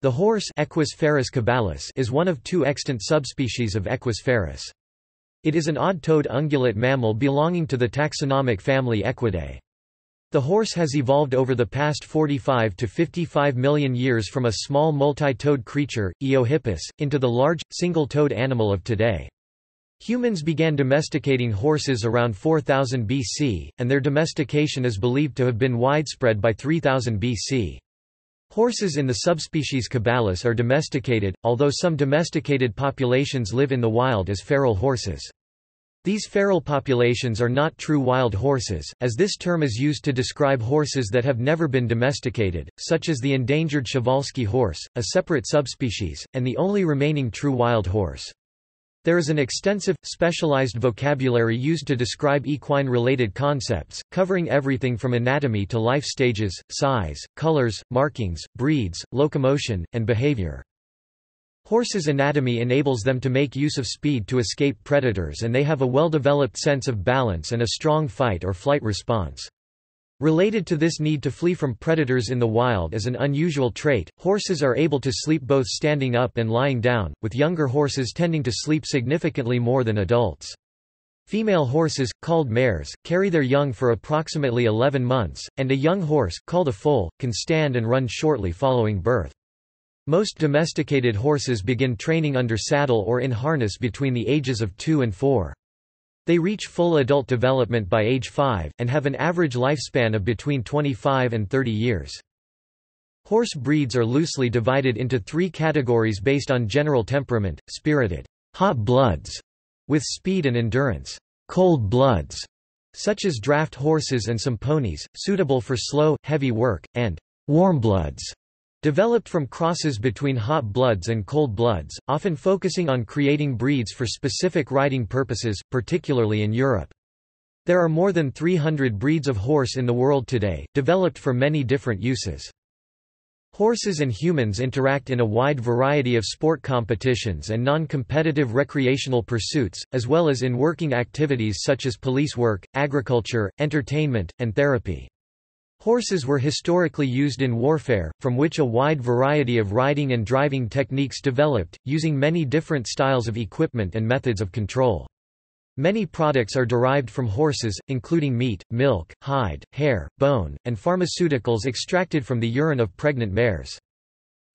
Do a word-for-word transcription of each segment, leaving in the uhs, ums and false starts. The horse Equus ferus caballus is one of two extant subspecies of Equus ferus. It is an odd-toed ungulate mammal belonging to the taxonomic family Equidae. The horse has evolved over the past forty-five to fifty-five million years from a small multi-toed creature, Eohippus, into the large, single-toed animal of today. Humans began domesticating horses around four thousand B C, and their domestication is believed to have been widespread by three thousand B C. Horses in the subspecies caballus are domesticated, although some domesticated populations live in the wild as feral horses. These feral populations are not true wild horses, as this term is used to describe horses that have never been domesticated, such as the endangered Przewalski horse, a separate subspecies, and the only remaining true wild horse. There is an extensive, specialized vocabulary used to describe equine-related concepts, covering everything from anatomy to life stages, size, colors, markings, breeds, locomotion, and behavior. Horses' anatomy enables them to make use of speed to escape predators, and they have a well-developed sense of balance and a strong fight or flight response. Related to this need to flee from predators in the wild is an unusual trait. Horses are able to sleep both standing up and lying down, with younger horses tending to sleep significantly more than adults. Female horses, called mares, carry their young for approximately eleven months, and a young horse, called a foal, can stand and run shortly following birth. Most domesticated horses begin training under saddle or in harness between the ages of two and four. They reach full adult development by age five, and have an average lifespan of between twenty-five and thirty years. Horse breeds are loosely divided into three categories based on general temperament: spirited, hot bloods, with speed and endurance; cold bloods, such as draft horses and some ponies, suitable for slow, heavy work; and warm bloods, developed from crosses between hot bloods and cold bloods, often focusing on creating breeds for specific riding purposes, particularly in Europe. There are more than three hundred breeds of horse in the world today, developed for many different uses. Horses and humans interact in a wide variety of sport competitions and non-competitive recreational pursuits, as well as in working activities such as police work, agriculture, entertainment, and therapy. Horses were historically used in warfare, from which a wide variety of riding and driving techniques developed, using many different styles of equipment and methods of control. Many products are derived from horses, including meat, milk, hide, hair, bone, and pharmaceuticals extracted from the urine of pregnant mares.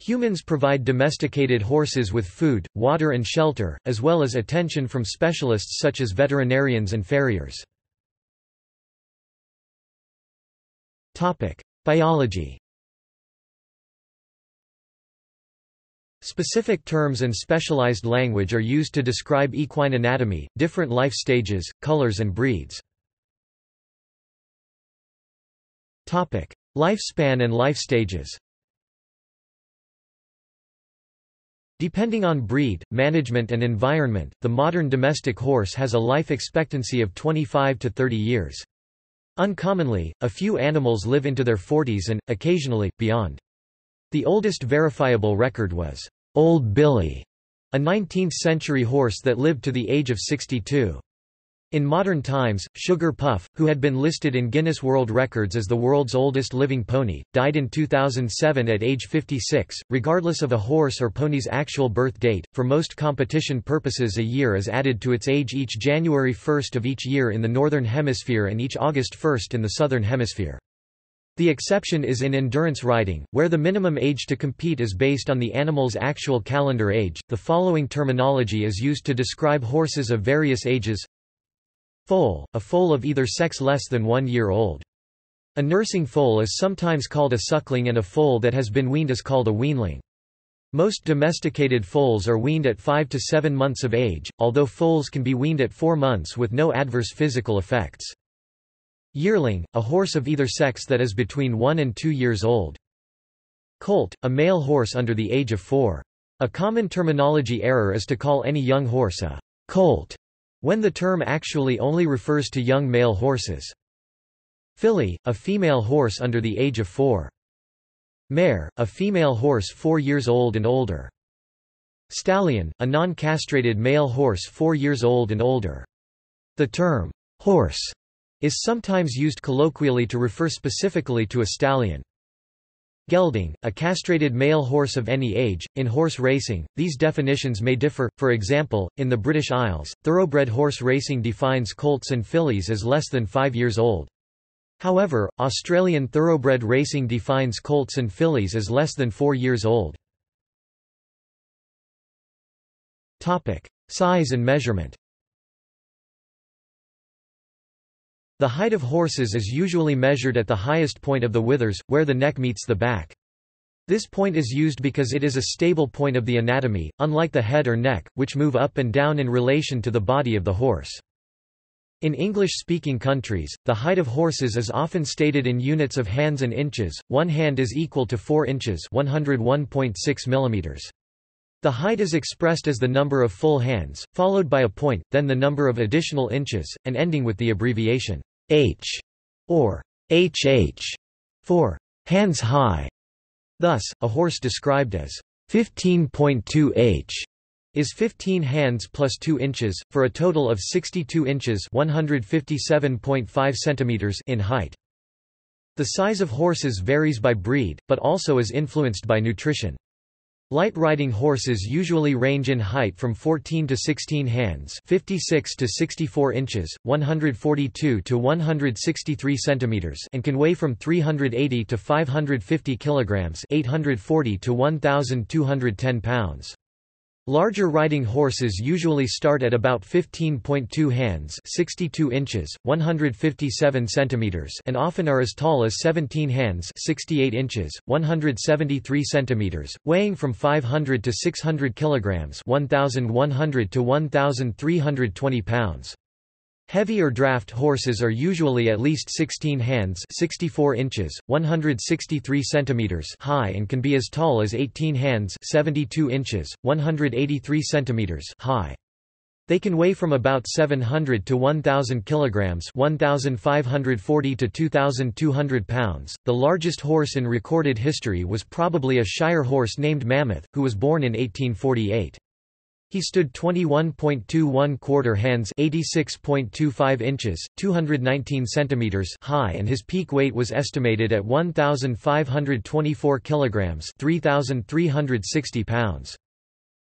Humans provide domesticated horses with food, water and shelter, as well as attention from specialists such as veterinarians and farriers. Topic: Biology. Specific terms and specialized language are used to describe equine anatomy, different life stages, colors and breeds. Topic: Lifespan and life stages. Depending on breed, management and environment, the modern domestic horse has a life expectancy of twenty-five to thirty years. Uncommonly, a few animals live into their forties and, occasionally, beyond. The oldest verifiable record was Old Billy, a nineteenth century horse that lived to the age of sixty-two. In modern times, Sugar Puff, who had been listed in Guinness World Records as the world's oldest living pony, died in two thousand seven at age fifty-six, regardless of a horse or pony's actual birth date. For most competition purposes, a year is added to its age each January first of each year in the Northern Hemisphere and each August first in the Southern Hemisphere. The exception is in endurance riding, where the minimum age to compete is based on the animal's actual calendar age. The following terminology is used to describe horses of various ages. Foal, a foal of either sex less than one year old. A nursing foal is sometimes called a suckling, and a foal that has been weaned is called a weanling. Most domesticated foals are weaned at five to seven months of age, although foals can be weaned at four months with no adverse physical effects. Yearling, a horse of either sex that is between one and two years old. Colt, a male horse under the age of four. A common terminology error is to call any young horse a colt, when the term actually only refers to young male horses. Filly, a female horse under the age of four. Mare, a female horse four years old and older. Stallion, a non-castrated male horse four years old and older. The term, horse, is sometimes used colloquially to refer specifically to a stallion. Gelding, a castrated male horse of any age. In horse racing, these definitions may differ. For example, in the British Isles, thoroughbred horse racing defines colts and fillies as less than five years old. However, Australian thoroughbred racing defines colts and fillies as less than four years old. Topic: size and measurement. The height of horses is usually measured at the highest point of the withers, where the neck meets the back. This point is used because it is a stable point of the anatomy, unlike the head or neck, which move up and down in relation to the body of the horse. In English-speaking countries, the height of horses is often stated in units of hands and inches. One hand is equal to four inches, one hundred one point six millimeters. The height is expressed as the number of full hands, followed by a point, then the number of additional inches, and ending with the abbreviation H or H H for hands high. Thus, a horse described as fifteen point two H is fifteen hands plus two inches, for a total of sixty-two inches (one hundred fifty-seven point five centimeters) in height. The size of horses varies by breed, but also is influenced by nutrition. Light riding horses usually range in height from fourteen to sixteen hands, fifty-six to sixty-four inches, one hundred forty-two to one hundred sixty-three centimeters, and can weigh from three hundred eighty to five hundred fifty kilograms, eight hundred forty to one thousand two hundred ten pounds. Larger riding horses usually start at about fifteen point two hands, sixty-two inches, one hundred fifty-seven centimeters, and often are as tall as seventeen hands, sixty-eight inches, one hundred seventy-three centimeters, weighing from five hundred to six hundred kilograms, one thousand one hundred to one thousand three hundred twenty pounds. Heavier draft horses are usually at least sixteen hands, sixty-four inches, one hundred sixty-three centimeters high and can be as tall as eighteen hands, seventy-two inches, one hundred eighty-three centimeters high. They can weigh from about seven hundred to one thousand kilograms, one thousand five hundred forty to two thousand two hundred pounds. The largest horse in recorded history was probably a Shire horse named Mammoth, who was born in eighteen forty-eight. He stood twenty-one point two one quarter hands, eighty-six point two five inches, two hundred nineteen centimeters high, and his peak weight was estimated at one thousand five hundred twenty-four kilograms, three thousand three hundred sixty pounds.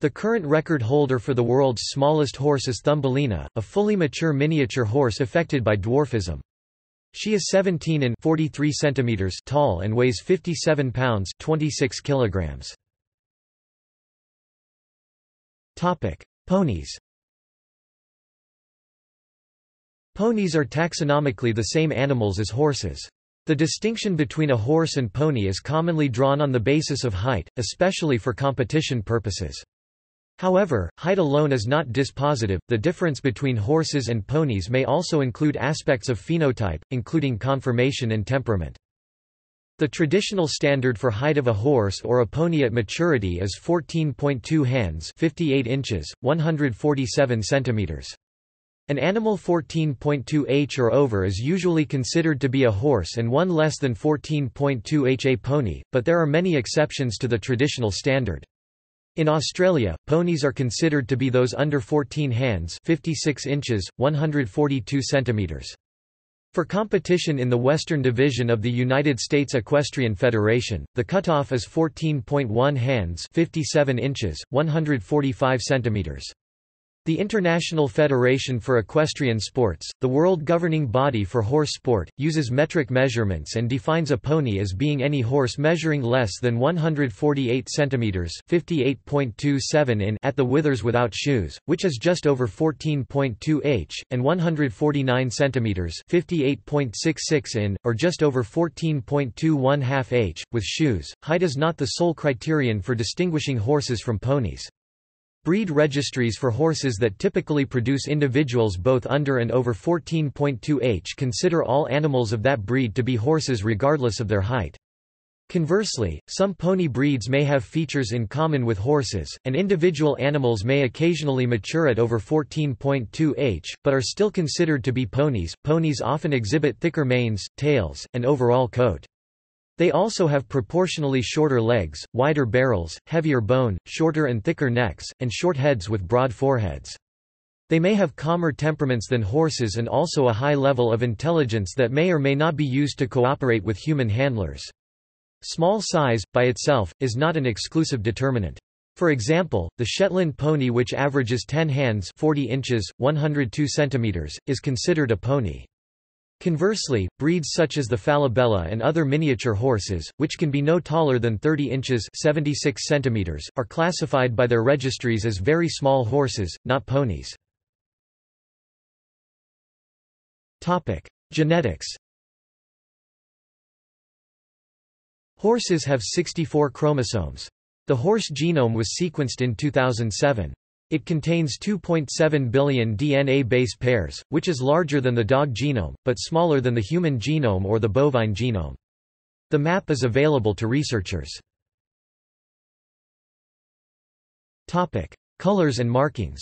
The current record holder for the world's smallest horse is Thumbelina, a fully mature miniature horse affected by dwarfism. She is seventeen and forty-three centimeters tall and weighs fifty-seven pounds, twenty-six kilograms. Topic: ponies. Ponies are taxonomically the same animals as horses. The distinction between a horse and pony is commonly drawn on the basis of height, especially for competition purposes. However, height alone is not dispositive. The difference between horses and ponies may also include aspects of phenotype, including conformation and temperament. The traditional standard for height of a horse or a pony at maturity is fourteen point two hands, fifty-eight inches, one hundred forty-seven centimeters. An animal fourteen point two H or over is usually considered to be a horse and one less than fourteen point two H a pony, but there are many exceptions to the traditional standard. In Australia, ponies are considered to be those under fourteen hands, fifty-six inches, one hundred forty-two centimeters. For competition in the Western Division of the United States Equestrian Federation, the cutoff is fourteen point one hands, fifty-seven inches, one hundred forty-five centimeters. The International Federation for Equestrian Sports, the world governing body for horse sport, uses metric measurements and defines a pony as being any horse measuring less than one hundred forty-eight centimeters, fifty-eight point two seven inches at the withers without shoes, which is just over fourteen point two H, and one hundred forty-nine centimeters, fifty-eight point six six inches, or just over fourteen point two one half H, with shoes. Height is not the sole criterion for distinguishing horses from ponies. Breed registries for horses that typically produce individuals both under and over fourteen point two H consider all animals of that breed to be horses regardless of their height. Conversely, some pony breeds may have features in common with horses, and individual animals may occasionally mature at over fourteen point two H, but are still considered to be ponies. Ponies often exhibit thicker manes, tails, and overall coat. They also have proportionally shorter legs, wider barrels, heavier bone, shorter and thicker necks, and short heads with broad foreheads. They may have calmer temperaments than horses and also a high level of intelligence that may or may not be used to cooperate with human handlers. Small size, by itself, is not an exclusive determinant. For example, the Shetland pony, which averages ten hands forty inches, one hundred two centimeters, is considered a pony. Conversely, breeds such as the Falabella and other miniature horses, which can be no taller than thirty inches seventy-six centimeters, are classified by their registries as very small horses, not ponies. Genetics. Horses have sixty-four chromosomes. The horse genome was sequenced in two thousand seven. It contains two point seven billion D N A base pairs, which is larger than the dog genome, but smaller than the human genome or the bovine genome. The map is available to researchers. Topic: Colors and markings.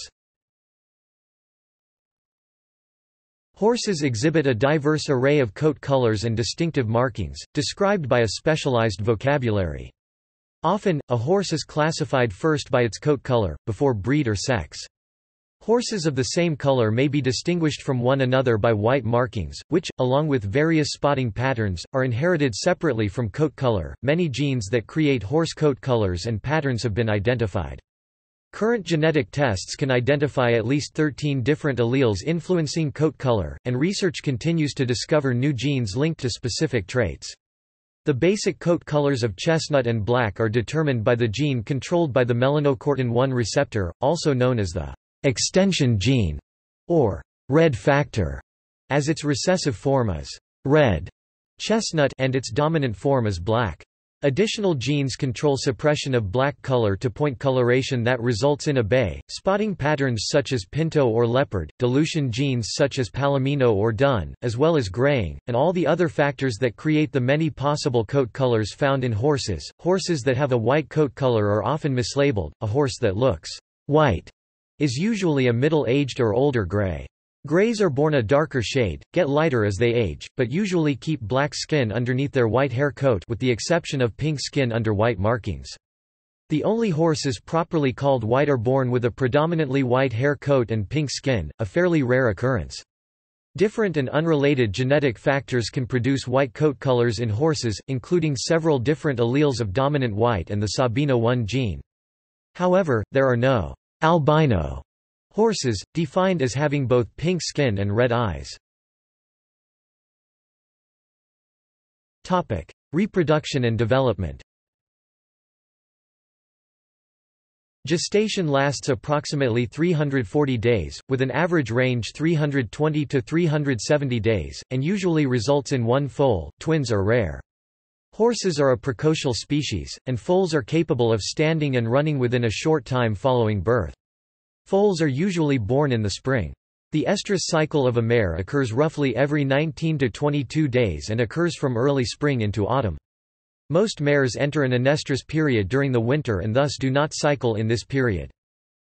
Horses exhibit a diverse array of coat colors and distinctive markings, described by a specialized vocabulary. Often, a horse is classified first by its coat color, before breed or sex. Horses of the same color may be distinguished from one another by white markings, which, along with various spotting patterns, are inherited separately from coat color. Many genes that create horse coat colors and patterns have been identified. Current genetic tests can identify at least thirteen different alleles influencing coat color, and research continues to discover new genes linked to specific traits. The basic coat colors of chestnut and black are determined by the gene controlled by the melanocortin one receptor, also known as the extension gene, or red factor, as its recessive form is red chestnut and its dominant form is black. Additional genes control suppression of black color to point coloration that results in abeille, spotting patterns such as pinto or leopard, dilution genes such as palomino or dun, as well as graying, and all the other factors that create the many possible coat colors found in horses. Horses that have a white coat color are often mislabeled. A horse that looks white is usually a middle-aged or older gray. Grays are born a darker shade, get lighter as they age, but usually keep black skin underneath their white hair coat with the exception of pink skin under white markings. The only horses properly called white are born with a predominantly white hair coat and pink skin, a fairly rare occurrence. Different and unrelated genetic factors can produce white coat colors in horses, including several different alleles of dominant white and the Sabino one gene. However, there are no albino horses, defined as having both pink skin and red eyes. Topic: Reproduction and development. Gestation lasts approximately three hundred forty days, with an average range three hundred twenty to three hundred seventy days, and usually results in one foal. Twins are rare. Horses are a precocial species, and foals are capable of standing and running within a short time following birth. Foals are usually born in the spring. The estrus cycle of a mare occurs roughly every nineteen to twenty-two days and occurs from early spring into autumn. Most mares enter an anestrus period during the winter and thus do not cycle in this period.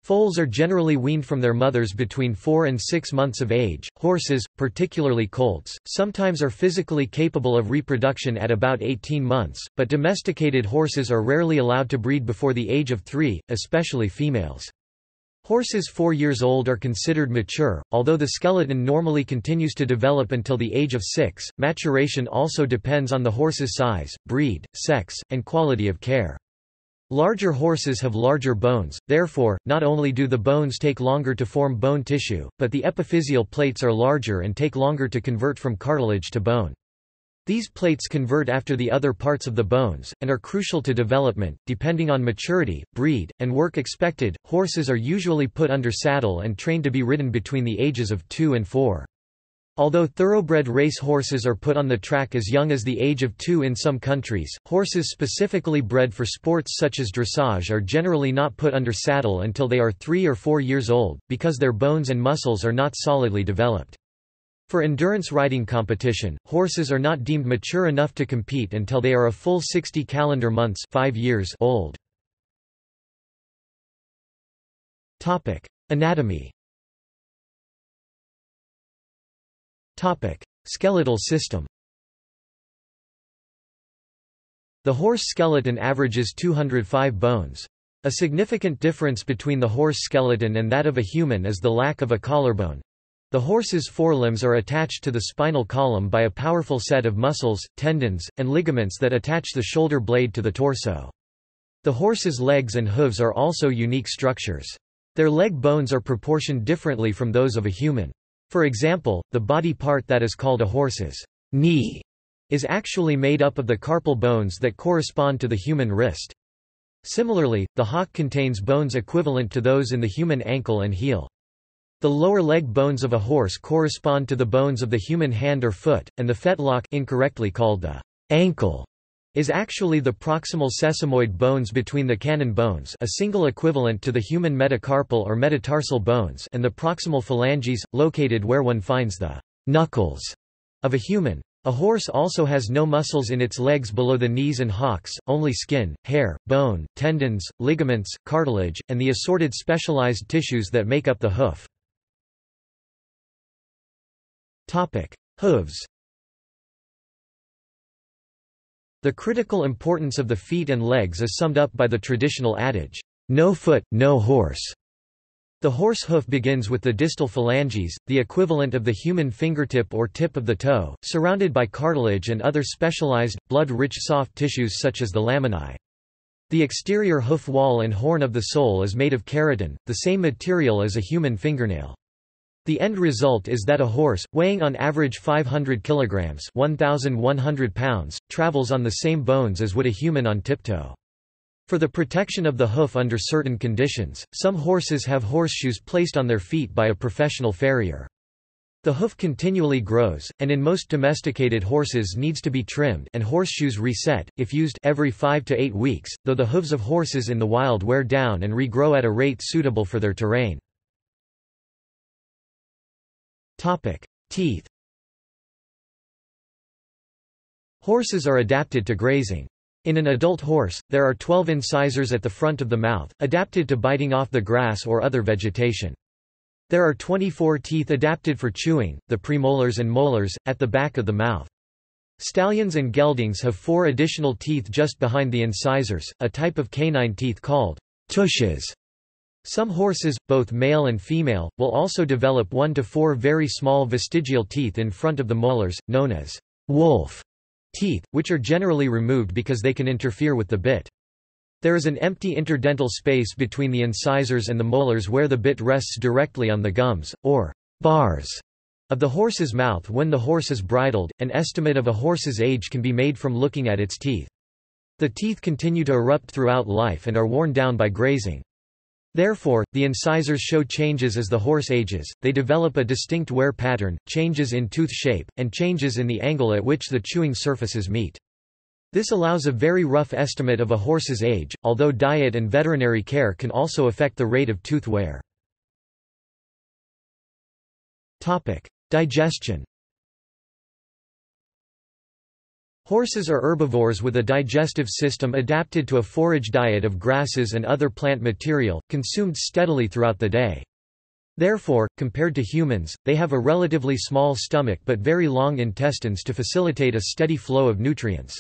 Foals are generally weaned from their mothers between four and six months of age. Horses, particularly colts, sometimes are physically capable of reproduction at about eighteen months, but domesticated horses are rarely allowed to breed before the age of three, especially females. Horses four years old are considered mature, although the skeleton normally continues to develop until the age of six. Maturation also depends on the horse's size, breed, sex, and quality of care. Larger horses have larger bones, therefore, not only do the bones take longer to form bone tissue, but the epiphyseal plates are larger and take longer to convert from cartilage to bone. These plates convert after the other parts of the bones, and are crucial to development. Depending on maturity, breed, and work expected, horses are usually put under saddle and trained to be ridden between the ages of two and four. Although thoroughbred race horses are put on the track as young as the age of two in some countries, horses specifically bred for sports such as dressage are generally not put under saddle until they are three or four years old, because their bones and muscles are not solidly developed. For endurance riding competition, horses are not deemed mature enough to compete until they are a full sixty calendar months five years old. Topic: Anatomy. Topic: Skeletal system. The horse skeleton averages two hundred five bones. A significant difference between the horse skeleton and that of a human is the lack of a collarbone, The horse's forelimbs are attached to the spinal column by a powerful set of muscles, tendons, and ligaments that attach the shoulder blade to the torso. The horse's legs and hooves are also unique structures. Their leg bones are proportioned differently from those of a human. For example, the body part that is called a horse's knee is actually made up of the carpal bones that correspond to the human wrist. Similarly, the hock contains bones equivalent to those in the human ankle and heel. The lower leg bones of a horse correspond to the bones of the human hand or foot, and the fetlock, incorrectly called the ankle, is actually the proximal sesamoid bones between the cannon bones, a single equivalent to the human metacarpal or metatarsal bones, and the proximal phalanges, located where one finds the knuckles of a human. A horse also has no muscles in its legs below the knees and hocks, only skin, hair, bone, tendons, ligaments, cartilage, and the assorted specialized tissues that make up the hoof. Topic: Hooves. The critical importance of the feet and legs is summed up by the traditional adage, "No foot, no horse." The horse hoof begins with the distal phalanges, the equivalent of the human fingertip or tip of the toe, surrounded by cartilage and other specialized, blood-rich soft tissues such as the laminae. The exterior hoof wall and horn of the sole is made of keratin, the same material as a human fingernail. The end result is that a horse, weighing on average five hundred kilograms (one thousand one hundred pounds), travels on the same bones as would a human on tiptoe. For the protection of the hoof under certain conditions, some horses have horseshoes placed on their feet by a professional farrier. The hoof continually grows, and in most domesticated horses needs to be trimmed and horseshoes reset, if used, every five to eight weeks, though the hooves of horses in the wild wear down and regrow at a rate suitable for their terrain. Teeth. Horses are adapted to grazing. In an adult horse, there are twelve incisors at the front of the mouth, adapted to biting off the grass or other vegetation. There are twenty-four teeth adapted for chewing, the premolars and molars, at the back of the mouth. Stallions and geldings have four additional teeth just behind the incisors, a type of canine teeth called tushes. Some horses, both male and female, will also develop one to four very small vestigial teeth in front of the molars, known as wolf teeth, which are generally removed because they can interfere with the bit. There is an empty interdental space between the incisors and the molars where the bit rests directly on the gums, or bars, of the horse's mouth when the horse is bridled. An estimate of a horse's age can be made from looking at its teeth. The teeth continue to erupt throughout life and are worn down by grazing. Therefore, the incisors show changes as the horse ages, they develop a distinct wear pattern, changes in tooth shape, and changes in the angle at which the chewing surfaces meet. This allows a very rough estimate of a horse's age, although diet and veterinary care can also affect the rate of tooth wear. Digestion. Horses are herbivores with a digestive system adapted to a forage diet of grasses and other plant material, consumed steadily throughout the day. Therefore, compared to humans, they have a relatively small stomach but very long intestines to facilitate a steady flow of nutrients.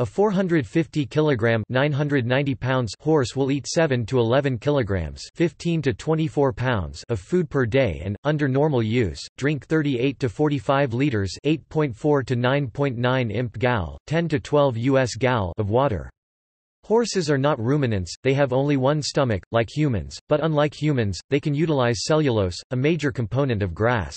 A four hundred fifty kilogram (nine hundred ninety pounds) horse will eat seven to eleven kilograms (fifteen to twenty-four pounds) of food per day and, under normal use, drink thirty-eight to forty-five liters (eight point four to nine point nine imp gal, ten to twelve U S gal) of water. Horses are not ruminants, they have only one stomach, like humans, but unlike humans, they can utilize cellulose, a major component of grass.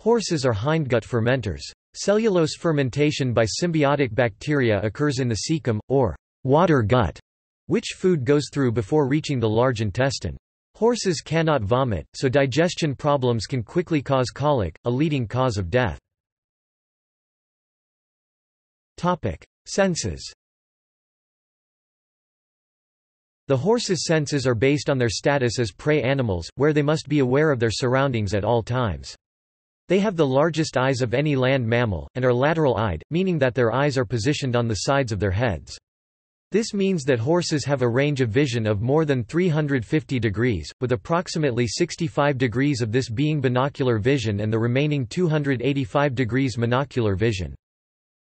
Horses are hindgut fermenters. Cellulose fermentation by symbiotic bacteria occurs in the cecum, or water gut, which food goes through before reaching the large intestine. Horses cannot vomit, so digestion problems can quickly cause colic, a leading cause of death. Senses. The horse's senses are based on their status as prey animals, where they must be aware of their surroundings at all times. They have the largest eyes of any land mammal, and are lateral-eyed, meaning that their eyes are positioned on the sides of their heads. This means that horses have a range of vision of more than three hundred fifty degrees, with approximately sixty-five degrees of this being binocular vision and the remaining two hundred eighty-five degrees monocular vision.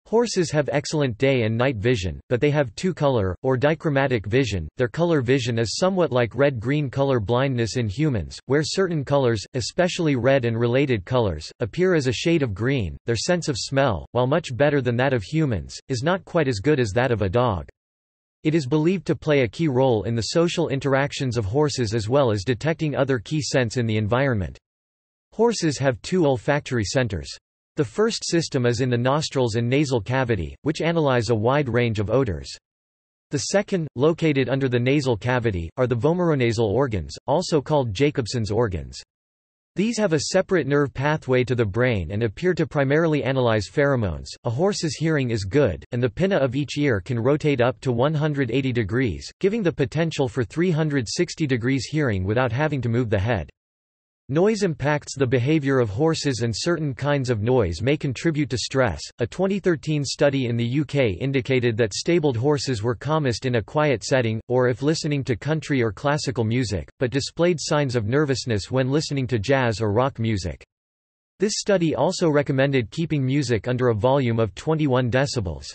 Horses have excellent day and night vision, but they have two-color, or dichromatic vision. Their color vision is somewhat like red-green color blindness in humans, where certain colors, especially red and related colors, appear as a shade of green. Their sense of smell, while much better than that of humans, is not quite as good as that of a dog. It is believed to play a key role in the social interactions of horses as well as detecting other key scents in the environment. Horses have two olfactory centers. The first system is in the nostrils and nasal cavity, which analyze a wide range of odors. The second, located under the nasal cavity, are the vomeronasal organs, also called Jacobson's organs. These have a separate nerve pathway to the brain and appear to primarily analyze pheromones. A horse's hearing is good, and the pinna of each ear can rotate up to one hundred eighty degrees, giving the potential for three hundred sixty degrees hearing without having to move the head. Noise impacts the behavior of horses, and certain kinds of noise may contribute to stress. A twenty thirteen study in the U K indicated that stabled horses were calmest in a quiet setting, or if listening to country or classical music, but displayed signs of nervousness when listening to jazz or rock music. This study also recommended keeping music under a volume of twenty-one decibels.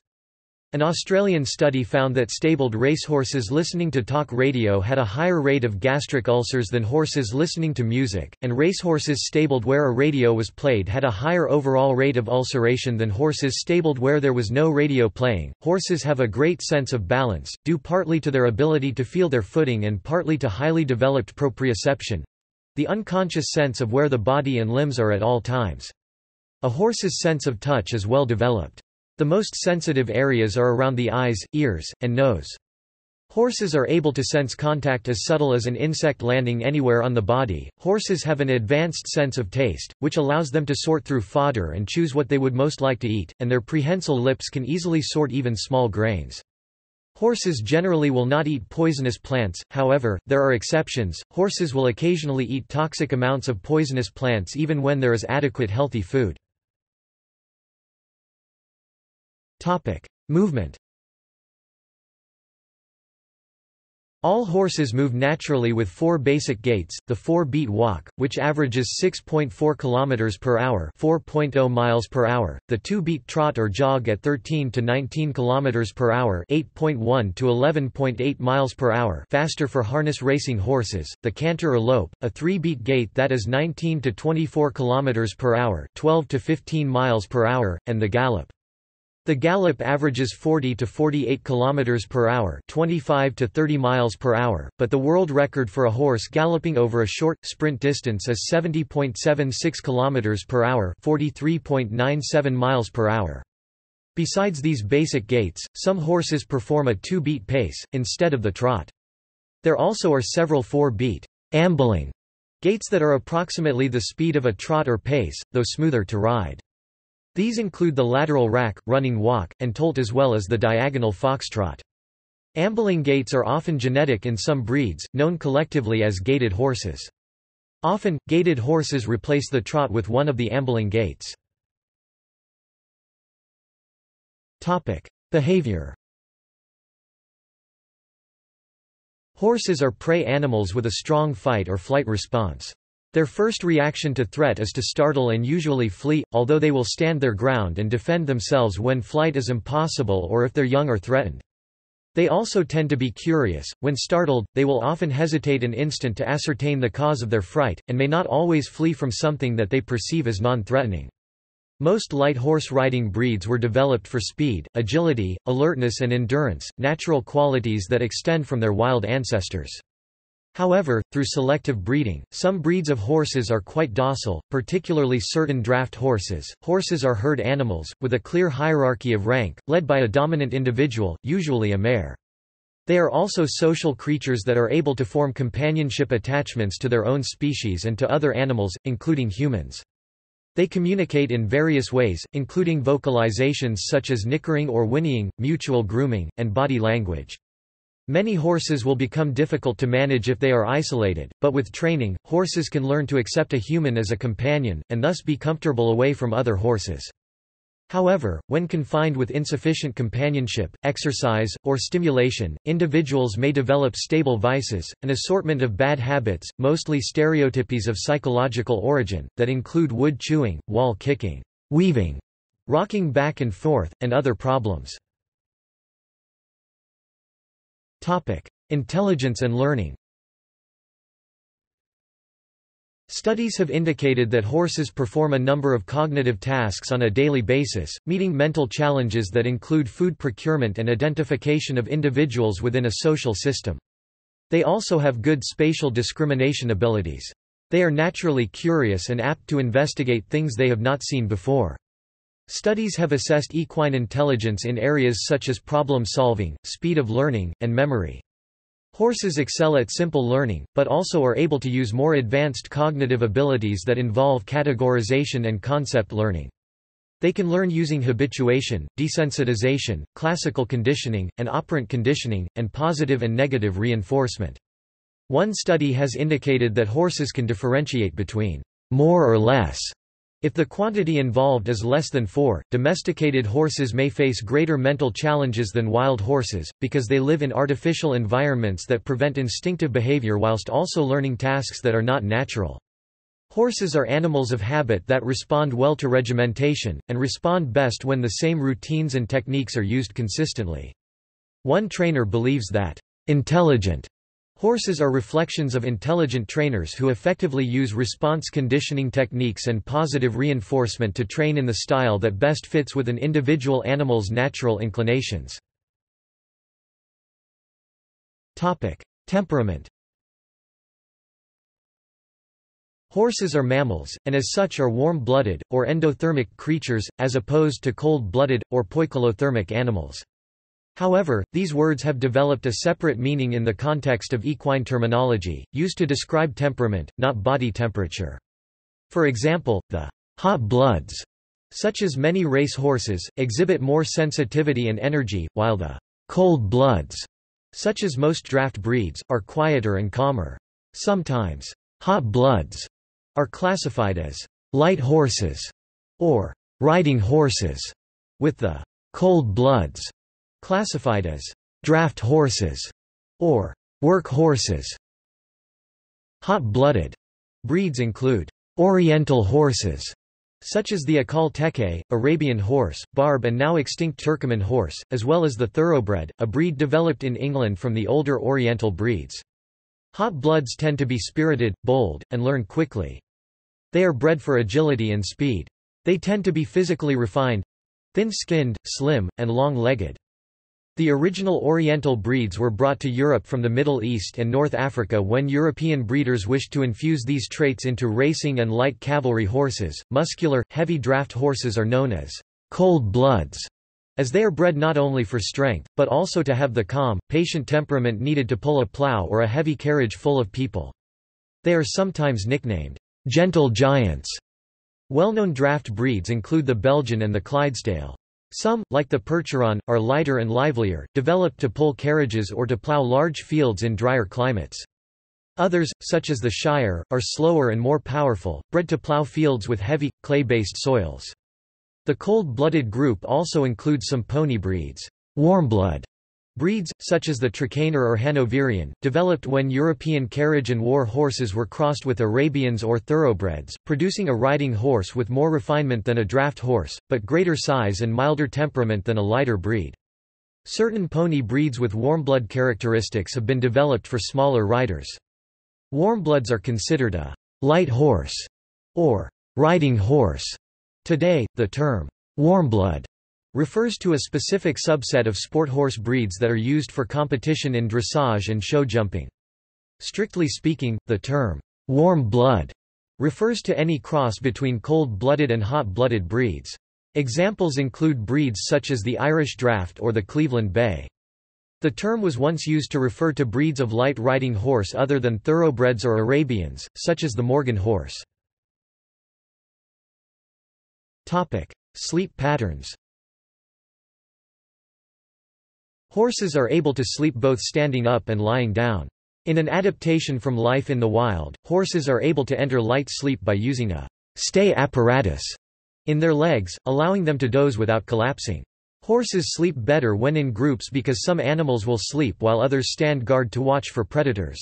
An Australian study found that stabled racehorses listening to talk radio had a higher rate of gastric ulcers than horses listening to music, and racehorses stabled where a radio was played had a higher overall rate of ulceration than horses stabled where there was no radio playing. Horses have a great sense of balance, due partly to their ability to feel their footing and partly to highly developed proprioception, the unconscious sense of where the body and limbs are at all times. A horse's sense of touch is well developed. The most sensitive areas are around the eyes, ears, and nose. Horses are able to sense contact as subtle as an insect landing anywhere on the body. Horses have an advanced sense of taste, which allows them to sort through fodder and choose what they would most like to eat, and their prehensile lips can easily sort even small grains. Horses generally will not eat poisonous plants, however, there are exceptions. Horses will occasionally eat toxic amounts of poisonous plants even when there is adequate healthy food. Topic: Movement. All horses move naturally with four basic gaits: the four-beat walk, which averages six point four kilometers per hour, four point zero miles per hour; the two-beat trot or jog at thirteen to nineteen kilometers per hour, eight point one to eleven point eight miles per hour, faster for harness racing horses; the canter or lope, a three-beat gait that is nineteen to twenty-four kilometers per hour, twelve to fifteen miles per hour, and the gallop. The gallop averages forty to forty-eight kilometers per hour, twenty-five to thirty miles per hour, but the world record for a horse galloping over a short sprint distance is seventy point seven six kilometers per hour, forty-three point nine seven miles per hour. Besides these basic gaits, some horses perform a two-beat pace instead of the trot. There also are several four-beat ambling gaits that are approximately the speed of a trot or pace, though smoother to ride. These include the lateral rack, running walk, and colt, as well as the diagonal foxtrot. Ambling gaits are often genetic in some breeds, known collectively as gaited horses. Often, gaited horses replace the trot with one of the ambling gaits. Topic: Behavior. Horses are prey animals with a strong fight or flight response. Their first reaction to threat is to startle and usually flee, although they will stand their ground and defend themselves when flight is impossible or if their young are threatened. They also tend to be curious. When startled, they will often hesitate an instant to ascertain the cause of their fright, and may not always flee from something that they perceive as non-threatening. Most light horse riding breeds were developed for speed, agility, alertness and endurance, natural qualities that extend from their wild ancestors. However, through selective breeding, some breeds of horses are quite docile, particularly certain draft horses. Horses are herd animals, with a clear hierarchy of rank, led by a dominant individual, usually a mare. They are also social creatures that are able to form companionship attachments to their own species and to other animals, including humans. They communicate in various ways, including vocalizations such as nickering or whinnying, mutual grooming, and body language. Many horses will become difficult to manage if they are isolated, but with training, horses can learn to accept a human as a companion, and thus be comfortable away from other horses. However, when confined with insufficient companionship, exercise, or stimulation, individuals may develop stable vices, an assortment of bad habits, mostly stereotypies of psychological origin, that include wood chewing, wall kicking, weaving, rocking back and forth, and other problems. Topic: Intelligence and learning. Studies have indicated that horses perform a number of cognitive tasks on a daily basis, meeting mental challenges that include food procurement and identification of individuals within a social system. They also have good spatial discrimination abilities. They are naturally curious and apt to investigate things they have not seen before. Studies have assessed equine intelligence in areas such as problem solving, speed of learning, and memory. Horses excel at simple learning, but also are able to use more advanced cognitive abilities that involve categorization and concept learning. They can learn using habituation, desensitization, classical conditioning, and operant conditioning, and positive and negative reinforcement. One study has indicated that horses can differentiate between more or less. If the quantity involved is less than four, domesticated horses may face greater mental challenges than wild horses, because they live in artificial environments that prevent instinctive behavior whilst also learning tasks that are not natural. Horses are animals of habit that respond well to regimentation, and respond best when the same routines and techniques are used consistently. One trainer believes that intelligent horses are reflections of intelligent trainers who effectively use response conditioning techniques and positive reinforcement to train in the style that best fits with an individual animal's natural inclinations. Topic: Temperament. Horses are mammals, and as such are warm-blooded, or endothermic creatures, as opposed to cold-blooded, or poikilothermic animals. However, these words have developed a separate meaning in the context of equine terminology, used to describe temperament, not body temperature. For example, the hot bloods, such as many race horses, exhibit more sensitivity and energy, while the cold bloods, such as most draft breeds, are quieter and calmer. Sometimes, hot bloods are classified as light horses or riding horses, with the cold bloods classified as draft horses or work horses. Hot-blooded breeds include Oriental horses, such as the Akhal-Teke, Arabian horse, Barb, and now extinct Turkoman horse, as well as the Thoroughbred, a breed developed in England from the older Oriental breeds. Hot-bloods tend to be spirited, bold, and learn quickly. They are bred for agility and speed. They tend to be physically refined, thin-skinned, slim, and long-legged. The original Oriental breeds were brought to Europe from the Middle East and North Africa when European breeders wished to infuse these traits into racing and light cavalry horses. Muscular, heavy draft horses are known as cold bloods, as they are bred not only for strength, but also to have the calm, patient temperament needed to pull a plow or a heavy carriage full of people. They are sometimes nicknamed gentle giants. Well-known draft breeds include the Belgian and the Clydesdale. Some, like the Percheron, are lighter and livelier, developed to pull carriages or to plow large fields in drier climates. Others, such as the Shire, are slower and more powerful, bred to plow fields with heavy, clay-based soils. The cold-blooded group also includes some pony breeds. Warmblood breeds, such as the Trakehner or Hanoverian, developed when European carriage and war horses were crossed with Arabians or thoroughbreds, producing a riding horse with more refinement than a draft horse, but greater size and milder temperament than a lighter breed. Certain pony breeds with warmblood characteristics have been developed for smaller riders. Warmbloods are considered a light horse or riding horse. Today, the term warmblood refers to a specific subset of sport horse breeds that are used for competition in dressage and show jumping. Strictly speaking, the term warm blood refers to any cross between cold-blooded and hot-blooded breeds. Examples include breeds such as the Irish Draft or the Cleveland Bay. The term was once used to refer to breeds of light riding horse other than thoroughbreds or Arabians, such as the Morgan horse. Topic: Sleep patterns. Horses are able to sleep both standing up and lying down. In an adaptation from life in the wild, horses are able to enter light sleep by using a stay apparatus in their legs, allowing them to doze without collapsing. Horses sleep better when in groups because some animals will sleep while others stand guard to watch for predators.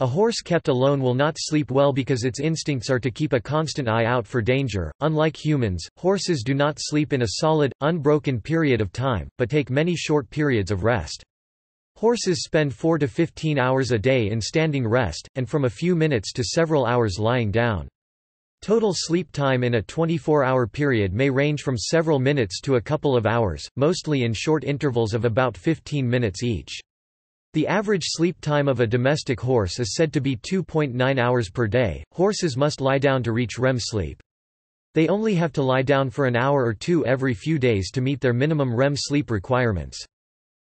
A horse kept alone will not sleep well because its instincts are to keep a constant eye out for danger. Unlike humans, horses do not sleep in a solid, unbroken period of time, but take many short periods of rest. Horses spend four to fifteen hours a day in standing rest, and from a few minutes to several hours lying down. Total sleep time in a twenty-four hour period may range from several minutes to a couple of hours, mostly in short intervals of about fifteen minutes each. The average sleep time of a domestic horse is said to be two point nine hours per day. Horses must lie down to reach R E M sleep. They only have to lie down for an hour or two every few days to meet their minimum R E M sleep requirements.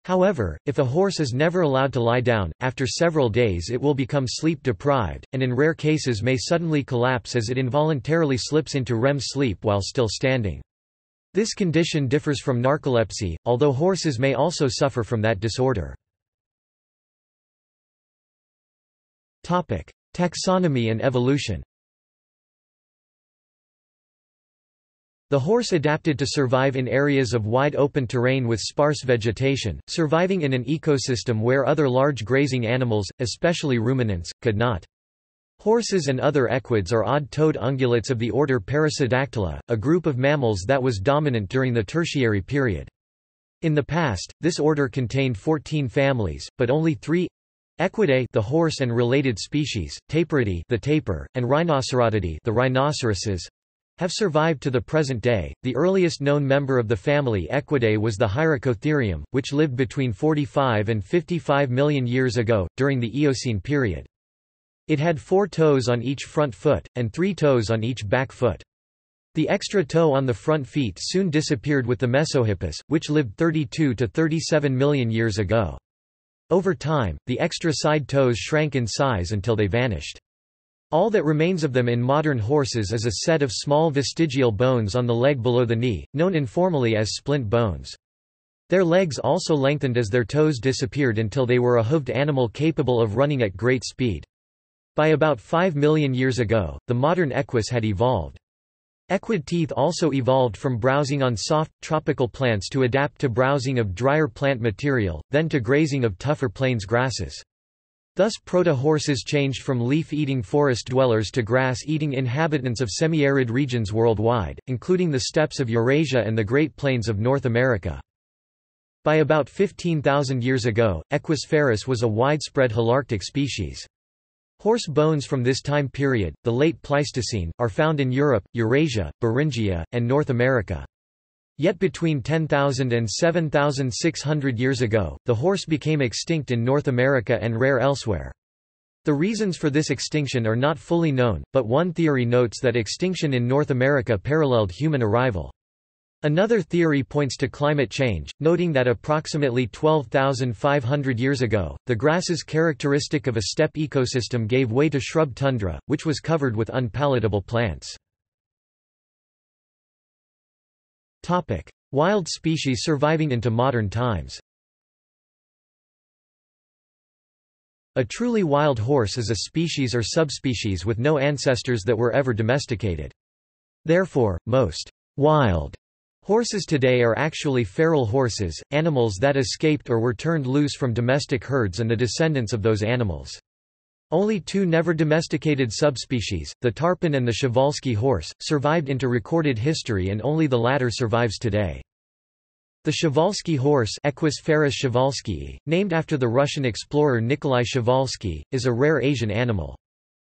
However, if a horse is never allowed to lie down, after several days it will become sleep-deprived, and in rare cases may suddenly collapse as it involuntarily slips into R E M sleep while still standing. This condition differs from narcolepsy, although horses may also suffer from that disorder. Topic: Taxonomy and evolution. The horse adapted to survive in areas of wide open terrain with sparse vegetation, surviving in an ecosystem where other large grazing animals, especially ruminants, could not. Horses and other equids are odd-toed ungulates of the order Perissodactyla, a group of mammals that was dominant during the Tertiary period. In the past, this order contained fourteen families, but only three: Equidae, the horse and related species, Tapiridae, the tapir, and Rhinoceratidae, the rhinoceroses, have survived to the present day. The earliest known member of the family Equidae was the Hyracotherium, which lived between forty-five and fifty-five million years ago, during the Eocene period. It had four toes on each front foot, and three toes on each back foot. The extra toe on the front feet soon disappeared with the Mesohippus, which lived thirty-two to thirty-seven million years ago. Over time, the extra side toes shrank in size until they vanished. All that remains of them in modern horses is a set of small vestigial bones on the leg below the knee, known informally as splint bones. Their legs also lengthened as their toes disappeared until they were a hoofed animal capable of running at great speed. By about five million years ago, the modern equus had evolved. Equid teeth also evolved from browsing on soft, tropical plants to adapt to browsing of drier plant material, then to grazing of tougher plains grasses. Thus proto-horses changed from leaf-eating forest dwellers to grass-eating inhabitants of semi-arid regions worldwide, including the steppes of Eurasia and the Great Plains of North America. By about fifteen thousand years ago, Equus ferus was a widespread Holarctic species. Horse bones from this time period, the late Pleistocene, are found in Europe, Eurasia, Beringia, and North America. Yet between ten thousand and seven thousand six hundred years ago, the horse became extinct in North America and rare elsewhere. The reasons for this extinction are not fully known, but one theory notes that extinction in North America paralleled human arrival. Another theory points to climate change, noting that approximately twelve thousand five hundred years ago, the grasses characteristic of a steppe ecosystem gave way to shrub tundra, which was covered with unpalatable plants. Wild species surviving into modern times. A truly wild horse is a species or subspecies with no ancestors that were ever domesticated. Therefore, most wild horses today are actually feral horses, animals that escaped or were turned loose from domestic herds and the descendants of those animals. Only two never domesticated subspecies, the Tarpan and the Przewalski's horse, survived into recorded history, and only the latter survives today. The Przewalski's horse, Equus ferus przewalskii, named after the Russian explorer Nikolai Przewalski, is a rare Asian animal.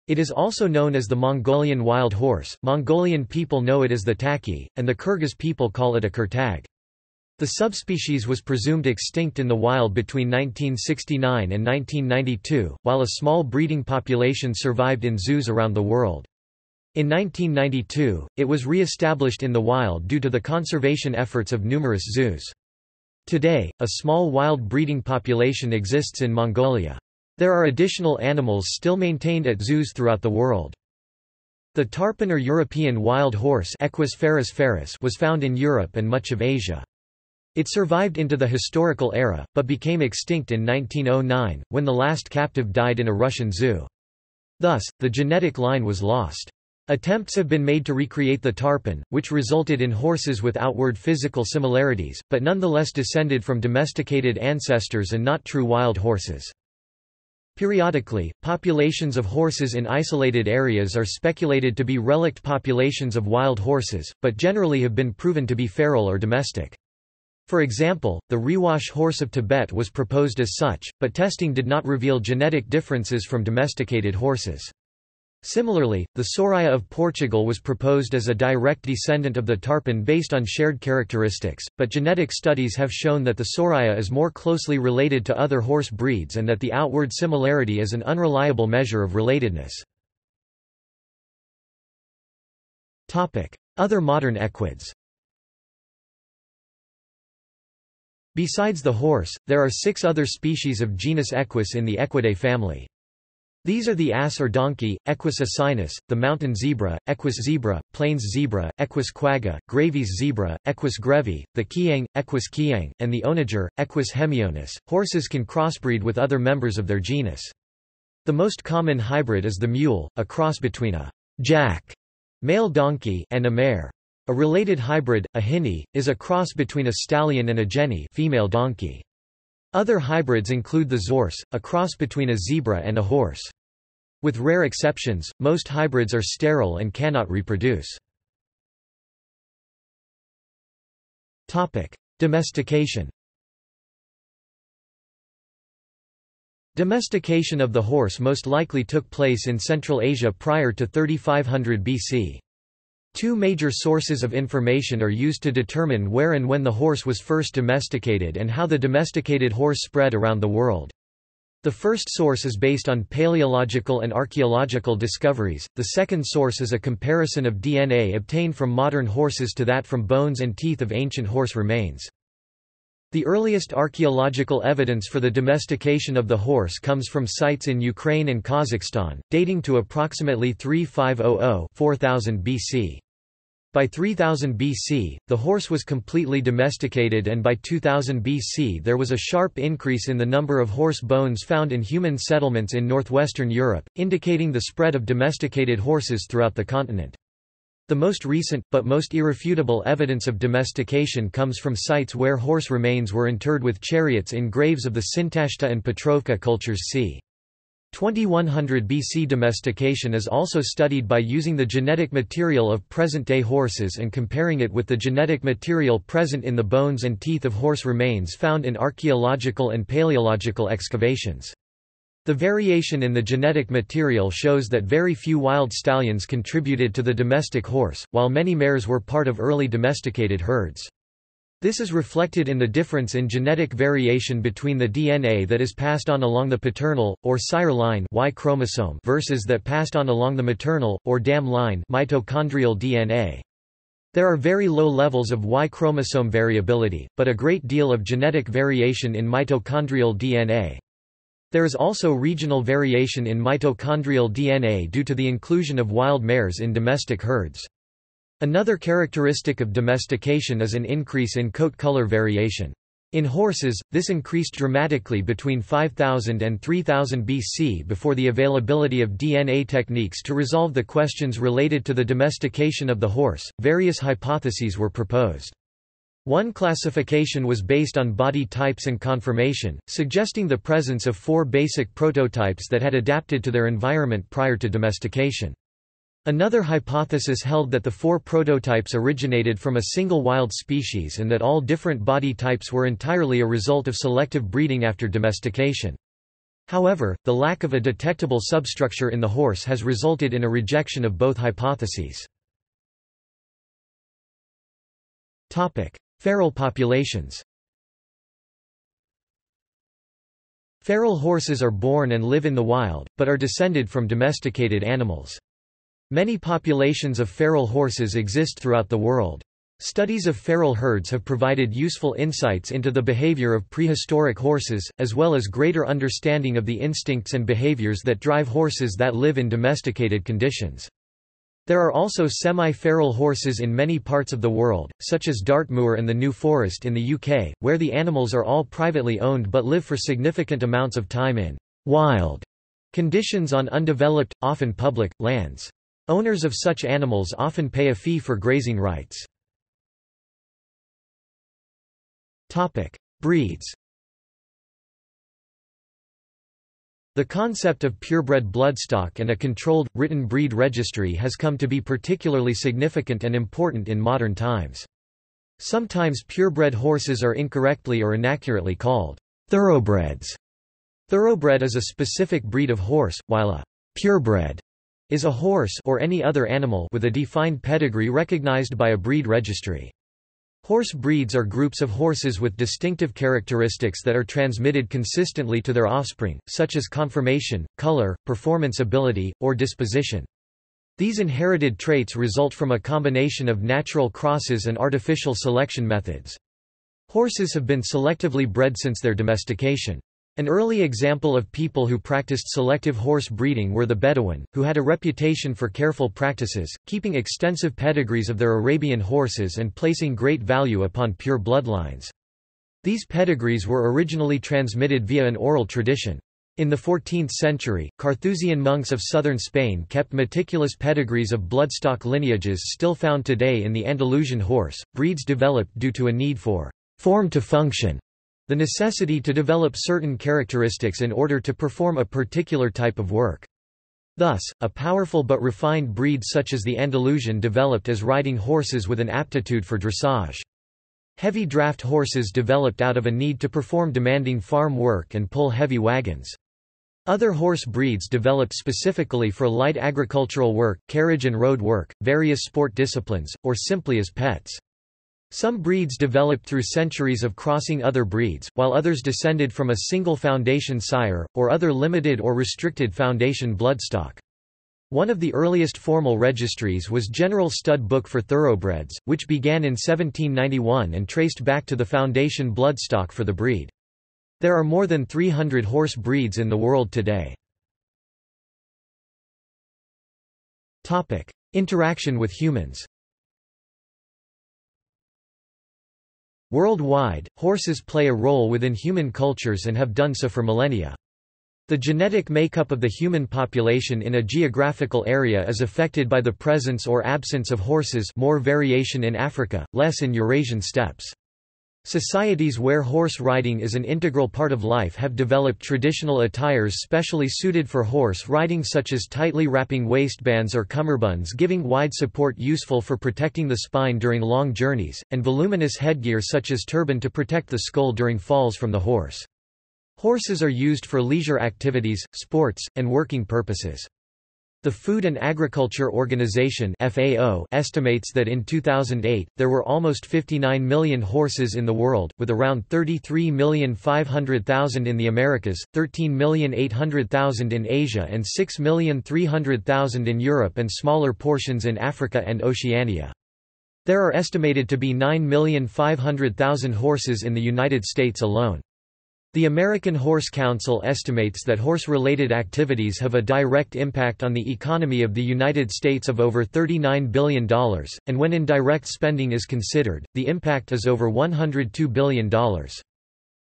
It is also known as the Mongolian wild horse. Mongolian people know it as the taki, and the Kyrgyz people call it a kurtag. The subspecies was presumed extinct in the wild between nineteen sixty-nine and nineteen ninety-two, while a small breeding population survived in zoos around the world. In nineteen ninety-two, it was re-established in the wild due to the conservation efforts of numerous zoos. Today, a small wild breeding population exists in Mongolia. There are additional animals still maintained at zoos throughout the world. The Tarpan or European wild horse, Equus ferus ferus, was found in Europe and much of Asia. It survived into the historical era, but became extinct in nineteen oh nine, when the last captive died in a Russian zoo. Thus, the genetic line was lost. Attempts have been made to recreate the Tarpan, which resulted in horses with outward physical similarities, but nonetheless descended from domesticated ancestors and not true wild horses. Periodically, populations of horses in isolated areas are speculated to be relict populations of wild horses, but generally have been proven to be feral or domestic. For example, the Rewash horse of Tibet was proposed as such, but testing did not reveal genetic differences from domesticated horses. Similarly, the Soraia of Portugal was proposed as a direct descendant of the Tarpan based on shared characteristics, but genetic studies have shown that the Soraia is more closely related to other horse breeds and that the outward similarity is an unreliable measure of relatedness. Other modern equids. Besides the horse, there are six other species of genus Equus in the Equidae family. These are the ass or donkey, Equus asinus, the mountain zebra, Equus zebra, plains zebra, Equus quagga, Gravy's zebra, Equus grevy, the kiang, Equus kiang, and the onager, Equus hemionus. Horses can crossbreed with other members of their genus. The most common hybrid is the mule, a cross between a jack, male donkey, and a mare. A related hybrid, a hinny, is a cross between a stallion and a jenny, female donkey. Other hybrids include the zorse, a cross between a zebra and a horse. With rare exceptions, most hybrids are sterile and cannot reproduce. Topic: Domestication. Domestication of the horse most likely took place in Central Asia prior to thirty-five hundred B C. Two major sources of information are used to determine where and when the horse was first domesticated and how the domesticated horse spread around the world. The first source is based on paleological and archaeological discoveries, the second source is a comparison of D N A obtained from modern horses to that from bones and teeth of ancient horse remains. The earliest archaeological evidence for the domestication of the horse comes from sites in Ukraine and Kazakhstan, dating to approximately thirty-five hundred to four thousand B C. By three thousand B C, the horse was completely domesticated, and by two thousand B C there was a sharp increase in the number of horse bones found in human settlements in northwestern Europe, indicating the spread of domesticated horses throughout the continent. The most recent, but most irrefutable evidence of domestication comes from sites where horse remains were interred with chariots in graves of the Sintashta and Petrovka cultures c. twenty-one hundred B C. Domestication is also studied by using the genetic material of present-day horses and comparing it with the genetic material present in the bones and teeth of horse remains found in archaeological and paleological excavations. The variation in the genetic material shows that very few wild stallions contributed to the domestic horse, while many mares were part of early domesticated herds. This is reflected in the difference in genetic variation between the D N A that is passed on along the paternal, or sire line Y chromosome versus that passed on along the maternal, or dam line mitochondrial D N A. There are very low levels of Y chromosome variability, but a great deal of genetic variation in mitochondrial D N A. There is also regional variation in mitochondrial D N A due to the inclusion of wild mares in domestic herds. Another characteristic of domestication is an increase in coat color variation. In horses, this increased dramatically between five thousand and three thousand B C before the availability of D N A techniques to resolve the questions related to the domestication of the horse. Various hypotheses were proposed. One classification was based on body types and conformation, suggesting the presence of four basic prototypes that had adapted to their environment prior to domestication. Another hypothesis held that the four prototypes originated from a single wild species and that all different body types were entirely a result of selective breeding after domestication. However, the lack of a detectable substructure in the horse has resulted in a rejection of both hypotheses. Topic: Feral populations. Feral horses are born and live in the wild, but are descended from domesticated animals. Many populations of feral horses exist throughout the world. Studies of feral herds have provided useful insights into the behavior of prehistoric horses, as well as greater understanding of the instincts and behaviors that drive horses that live in domesticated conditions. There are also semi-feral horses in many parts of the world, such as Dartmoor and the New Forest in the U K, where the animals are all privately owned but live for significant amounts of time in wild conditions on undeveloped, often public, lands. Owners of such animals often pay a fee for grazing rights. Breeds. The concept of purebred bloodstock and a controlled, written breed registry has come to be particularly significant and important in modern times. Sometimes purebred horses are incorrectly or inaccurately called thoroughbreds. Thoroughbred is a specific breed of horse, while a purebred is a horse or any other animal with a defined pedigree recognized by a breed registry. Horse breeds are groups of horses with distinctive characteristics that are transmitted consistently to their offspring, such as conformation, color, performance ability, or disposition. These inherited traits result from a combination of natural crosses and artificial selection methods. Horses have been selectively bred since their domestication. An early example of people who practiced selective horse breeding were the Bedouin, who had a reputation for careful practices, keeping extensive pedigrees of their Arabian horses and placing great value upon pure bloodlines. These pedigrees were originally transmitted via an oral tradition. In the fourteenth century, Carthusian monks of southern Spain kept meticulous pedigrees of bloodstock lineages still found today in the Andalusian horse, breeds developed due to a need for form to function. The necessity to develop certain characteristics in order to perform a particular type of work. Thus, a powerful but refined breed such as the Andalusian developed as riding horses with an aptitude for dressage. Heavy draft horses developed out of a need to perform demanding farm work and pull heavy wagons. Other horse breeds developed specifically for light agricultural work, carriage and road work, various sport disciplines, or simply as pets. Some breeds developed through centuries of crossing other breeds, while others descended from a single foundation sire, or other limited or restricted foundation bloodstock. One of the earliest formal registries was General Stud Book for Thoroughbreds, which began in seventeen ninety-one and traced back to the foundation bloodstock for the breed. There are more than three hundred horse breeds in the world today. Topic: Interaction with humans. Worldwide, horses play a role within human cultures and have done so for millennia. The genetic makeup of the human population in a geographical area is affected by the presence or absence of horses, more variation in Africa, less in Eurasian steppes. Societies where horse riding is an integral part of life have developed traditional attires specially suited for horse riding, such as tightly wrapping waistbands or cummerbunds giving wide support useful for protecting the spine during long journeys, and voluminous headgear such as turban to protect the skull during falls from the horse. Horses are used for leisure activities, sports, and working purposes. The Food and Agriculture Organization (F A O) estimates that in two thousand eight, there were almost fifty-nine million horses in the world, with around thirty-three million five hundred thousand in the Americas, thirteen million eight hundred thousand in Asia and six million three hundred thousand in Europe and smaller portions in Africa and Oceania. There are estimated to be nine million five hundred thousand horses in the United States alone. The American Horse Council estimates that horse-related activities have a direct impact on the economy of the United States of over thirty-nine billion dollars, and when indirect spending is considered, the impact is over one hundred two billion dollars.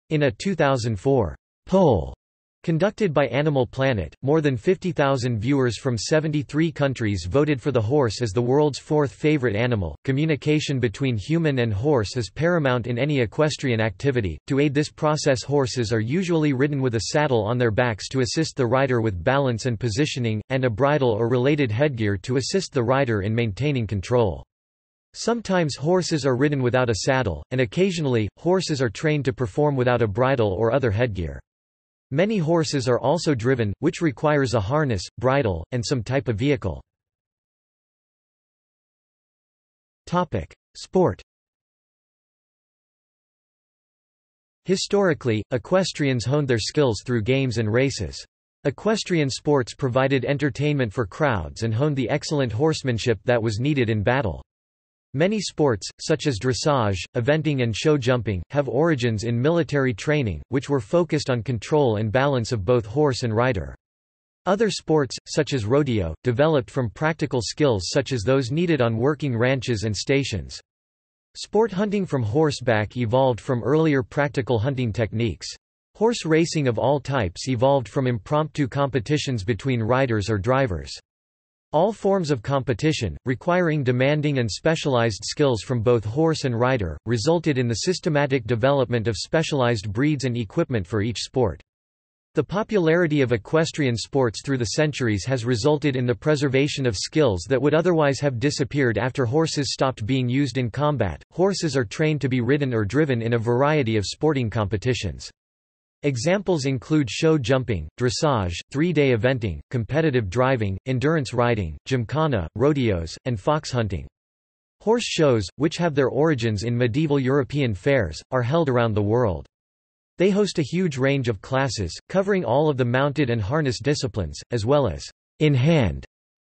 In a two thousand four poll conducted by Animal Planet, more than fifty thousand viewers from seventy-three countries voted for the horse as the world's fourth favorite animal. Communication between human and horse is paramount in any equestrian activity. To aid this process, horses are usually ridden with a saddle on their backs to assist the rider with balance and positioning, and a bridle or related headgear to assist the rider in maintaining control. Sometimes horses are ridden without a saddle, and occasionally, horses are trained to perform without a bridle or other headgear. Many horses are also driven, which requires a harness, bridle, and some type of vehicle. Topic: Sport. Historically, equestrians honed their skills through games and races. Equestrian sports provided entertainment for crowds and honed the excellent horsemanship that was needed in battle. Many sports, such as dressage, eventing and show jumping, have origins in military training, which were focused on control and balance of both horse and rider. Other sports, such as rodeo, developed from practical skills such as those needed on working ranches and stations. Sport hunting from horseback evolved from earlier practical hunting techniques. Horse racing of all types evolved from impromptu competitions between riders or drivers. All forms of competition, requiring demanding and specialized skills from both horse and rider, resulted in the systematic development of specialized breeds and equipment for each sport. The popularity of equestrian sports through the centuries has resulted in the preservation of skills that would otherwise have disappeared after horses stopped being used in combat. Horses are trained to be ridden or driven in a variety of sporting competitions. Examples include show jumping, dressage, three-day eventing, competitive driving, endurance riding, gymkhana, rodeos, and fox hunting. Horse shows, which have their origins in medieval European fairs, are held around the world. They host a huge range of classes, covering all of the mounted and harness disciplines, as well as in-hand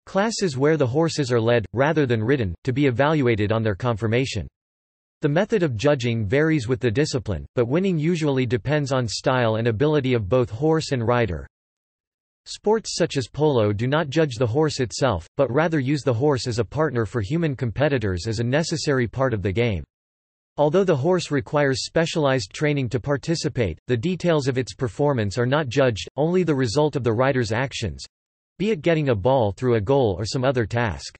classes where the horses are led, rather than ridden, to be evaluated on their conformation. The method of judging varies with the discipline, but winning usually depends on style and ability of both horse and rider. Sports such as polo do not judge the horse itself, but rather use the horse as a partner for human competitors as a necessary part of the game. Although the horse requires specialized training to participate, the details of its performance are not judged, only the result of the rider's actions—be it getting a ball through a goal or some other task.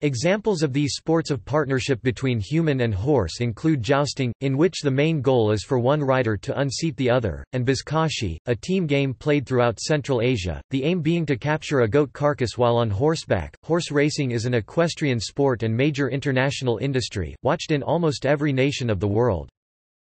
Examples of these sports of partnership between human and horse include jousting, in which the main goal is for one rider to unseat the other, and bizkashi, a team game played throughout Central Asia, the aim being to capture a goat carcass while on horseback. Horse racing is an equestrian sport and major international industry, watched in almost every nation of the world.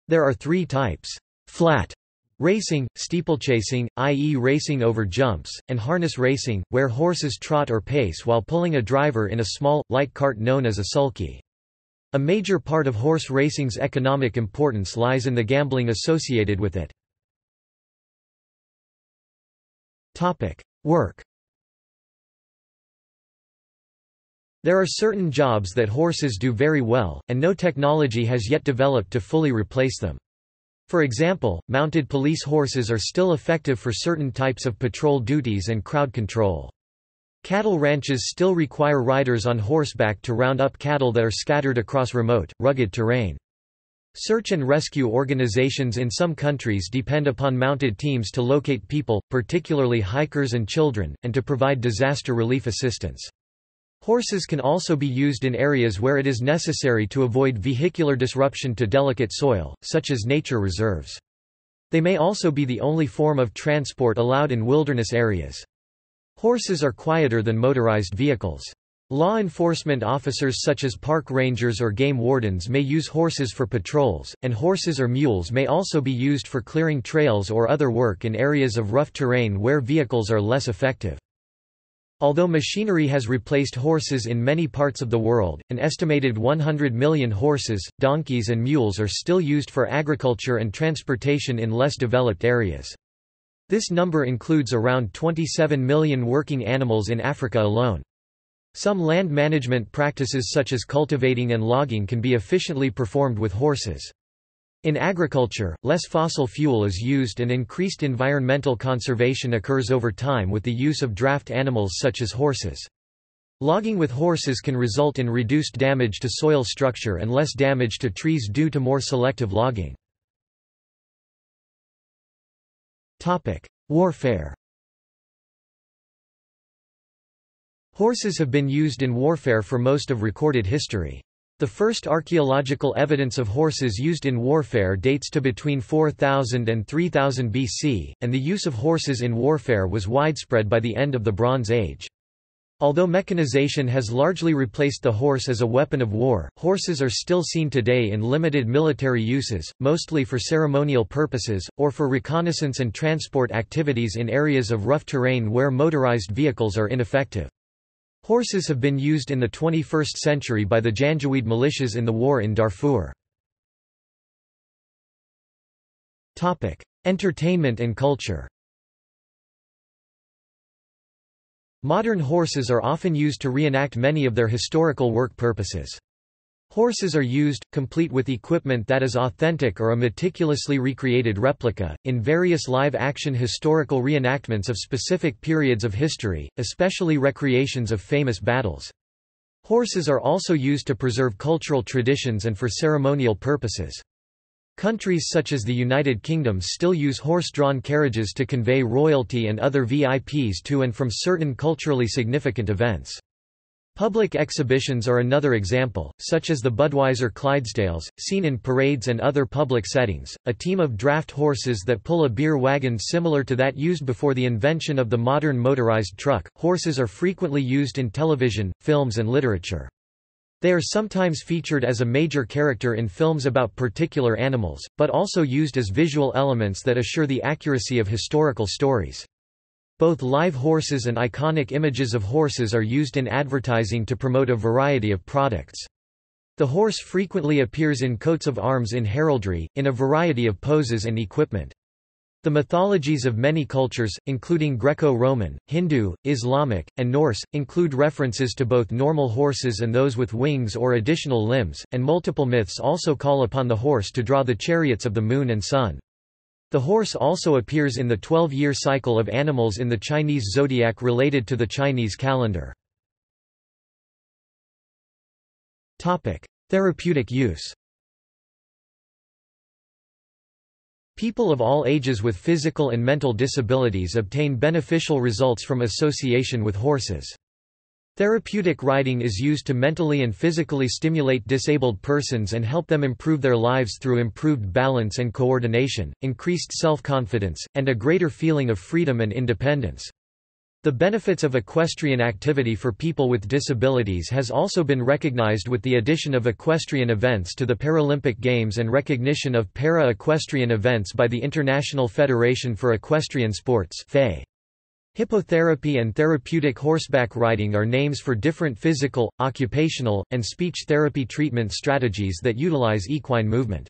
There are three types: flat racing, steeplechasing, that is racing over jumps, and harness racing, where horses trot or pace while pulling a driver in a small, light cart known as a sulky. A major part of horse racing's economic importance lies in the gambling associated with it. Work. There are certain jobs that horses do very well, and no technology has yet developed to fully replace them. For example, mounted police horses are still effective for certain types of patrol duties and crowd control. Cattle ranches still require riders on horseback to round up cattle that are scattered across remote, rugged terrain. Search and rescue organizations in some countries depend upon mounted teams to locate people, particularly hikers and children, and to provide disaster relief assistance. Horses can also be used in areas where it is necessary to avoid vehicular disruption to delicate soil, such as nature reserves. They may also be the only form of transport allowed in wilderness areas. Horses are quieter than motorized vehicles. Law enforcement officers such as park rangers or game wardens may use horses for patrols, and horses or mules may also be used for clearing trails or other work in areas of rough terrain where vehicles are less effective. Although machinery has replaced horses in many parts of the world, an estimated one hundred million horses, donkeys and mules are still used for agriculture and transportation in less developed areas. This number includes around twenty-seven million working animals in Africa alone. Some land management practices such as cultivating and logging can be efficiently performed with horses. In agriculture, less fossil fuel is used and increased environmental conservation occurs over time with the use of draft animals such as horses. Logging with horses can result in reduced damage to soil structure and less damage to trees due to more selective logging. Warfare. Horses have been used in warfare for most of recorded history. The first archaeological evidence of horses used in warfare dates to between four thousand and three thousand B C, and the use of horses in warfare was widespread by the end of the Bronze Age. Although mechanization has largely replaced the horse as a weapon of war, horses are still seen today in limited military uses, mostly for ceremonial purposes, or for reconnaissance and transport activities in areas of rough terrain where motorized vehicles are ineffective. Horses have been used in the twenty-first century by the Janjaweed militias in the war in Darfur. Topic: Entertainment and culture. Modern horses are often used to reenact many of their historical work purposes. Horses are used, complete with equipment that is authentic or a meticulously recreated replica, in various live-action historical reenactments of specific periods of history, especially recreations of famous battles. Horses are also used to preserve cultural traditions and for ceremonial purposes. Countries such as the United Kingdom still use horse-drawn carriages to convey royalty and other V I Ps to and from certain culturally significant events. Public exhibitions are another example, such as the Budweiser Clydesdales, seen in parades and other public settings, a team of draft horses that pull a beer wagon similar to that used before the invention of the modern motorized truck. Horses are frequently used in television, films, and literature. They are sometimes featured as a major character in films about particular animals, but also used as visual elements that assure the accuracy of historical stories. Both live horses and iconic images of horses are used in advertising to promote a variety of products. The horse frequently appears in coats of arms in heraldry, in a variety of poses and equipment. The mythologies of many cultures, including Greco-Roman, Hindu, Islamic, and Norse, include references to both normal horses and those with wings or additional limbs, and multiple myths also call upon the horse to draw the chariots of the moon and sun. The horse also appears in the twelve-year cycle of animals in the Chinese zodiac related to the Chinese calendar. Topic: Therapeutic use. People of all ages with physical and mental disabilities obtain beneficial results from association with horses. Therapeutic riding is used to mentally and physically stimulate disabled persons and help them improve their lives through improved balance and coordination, increased self-confidence, and a greater feeling of freedom and independence. The benefits of equestrian activity for people with disabilities has also been recognized with the addition of equestrian events to the Paralympic Games and recognition of para-equestrian events by the International Federation for Equestrian Sports (F E I). Hippotherapy and therapeutic horseback riding are names for different physical, occupational, and speech therapy treatment strategies that utilize equine movement.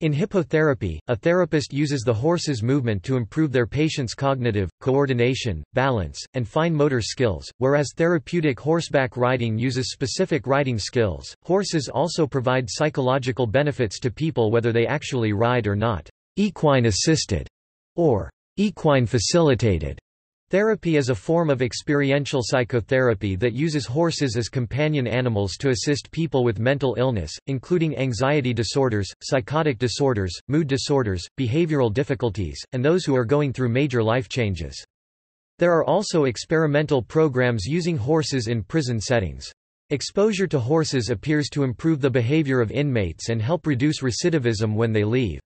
In hippotherapy, a therapist uses the horse's movement to improve their patient's cognitive, coordination, balance, and fine motor skills, whereas therapeutic horseback riding uses specific riding skills. Horses also provide psychological benefits to people whether they actually ride or not. Equine-assisted or equine-facilitated therapy is a form of experiential psychotherapy that uses horses as companion animals to assist people with mental illness, including anxiety disorders, psychotic disorders, mood disorders, behavioral difficulties, and those who are going through major life changes. There are also experimental programs using horses in prison settings. Exposure to horses appears to improve the behavior of inmates and help reduce recidivism when they leave.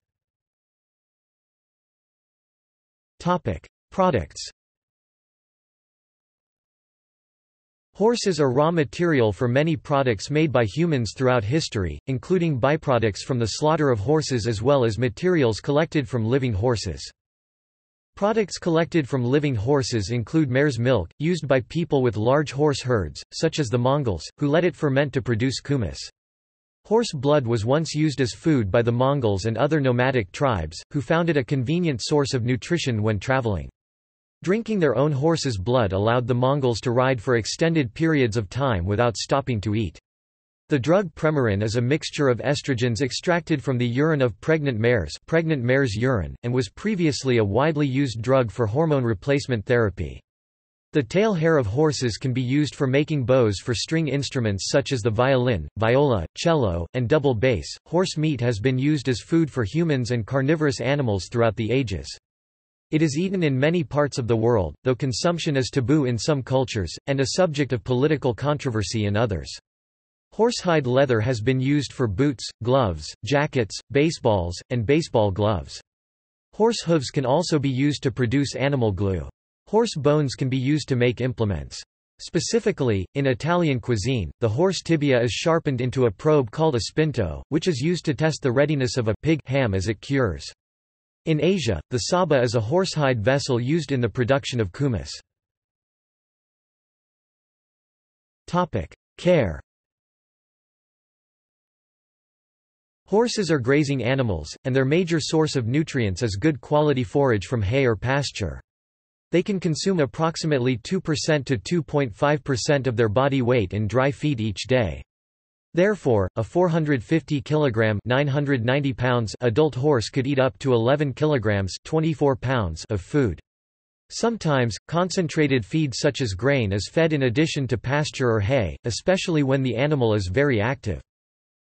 Topic: Products. Horses are raw material for many products made by humans throughout history, including byproducts from the slaughter of horses as well as materials collected from living horses. Products collected from living horses include mare's milk, used by people with large horse herds, such as the Mongols, who let it ferment to produce kumis. Horse blood was once used as food by the Mongols and other nomadic tribes, who found it a convenient source of nutrition when traveling. Drinking their own horse's blood allowed the Mongols to ride for extended periods of time without stopping to eat. The drug Premarin is a mixture of estrogens extracted from the urine of pregnant mares, pregnant mare's urine, and was previously a widely used drug for hormone replacement therapy. The tail hair of horses can be used for making bows for string instruments such as the violin, viola, cello, and double bass. Horse meat has been used as food for humans and carnivorous animals throughout the ages. It is eaten in many parts of the world, though consumption is taboo in some cultures, and a subject of political controversy in others. Horsehide leather has been used for boots, gloves, jackets, baseballs, and baseball gloves. Horse hooves can also be used to produce animal glue. Horse bones can be used to make implements. Specifically, in Italian cuisine, the horse tibia is sharpened into a probe called a spinto, which is used to test the readiness of a pig ham as it cures. In Asia, the saba is a horsehide vessel used in the production of kumis. Topic: Care. Horses are grazing animals, and their major source of nutrients is good quality forage from hay or pasture. They can consume approximately two percent to two point five percent of their body weight in dry feed each day. Therefore, a four hundred fifty kilogram (nine hundred ninety pounds) adult horse could eat up to eleven kilograms (twenty-four pounds) of food. Sometimes, concentrated feed such as grain is fed in addition to pasture or hay, especially when the animal is very active.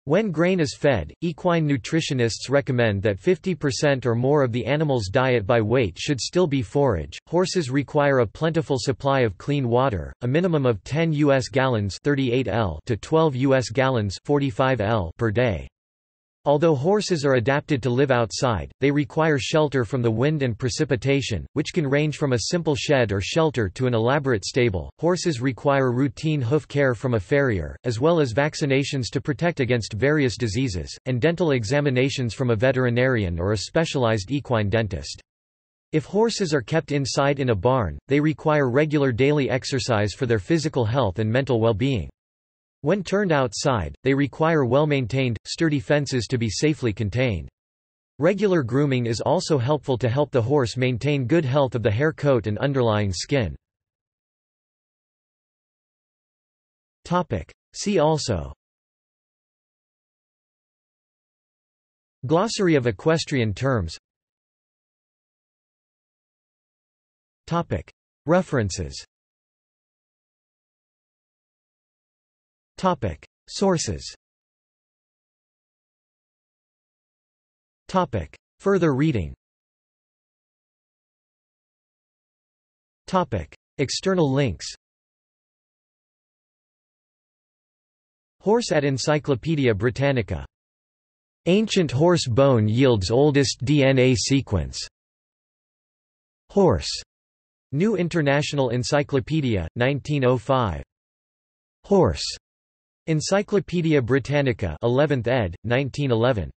When grain is fed, equine nutritionists recommend that fifty percent or more of the animal's diet by weight should still be forage. Horses require a plentiful supply of clean water, a minimum of ten U S gallons (thirty-eight liters) to twelve U S gallons (forty-five liters) per day. Although horses are adapted to live outside, they require shelter from the wind and precipitation, which can range from a simple shed or shelter to an elaborate stable. Horses require routine hoof care from a farrier, as well as vaccinations to protect against various diseases, and dental examinations from a veterinarian or a specialized equine dentist. If horses are kept inside in a barn, they require regular daily exercise for their physical health and mental well-being. When turned outside, they require well-maintained, sturdy fences to be safely contained. Regular grooming is also helpful to help the horse maintain good health of the hair coat and underlying skin. See also: Glossary of equestrian terms. References. Topic. Sources. Topic. Further reading. Topic. External links. Horse at Encyclopædia Britannica. Ancient horse bone yields oldest D N A sequence. Horse. New International Encyclopedia, nineteen oh five. Horse. Encyclopædia Britannica, eleventh ed, nineteen eleven.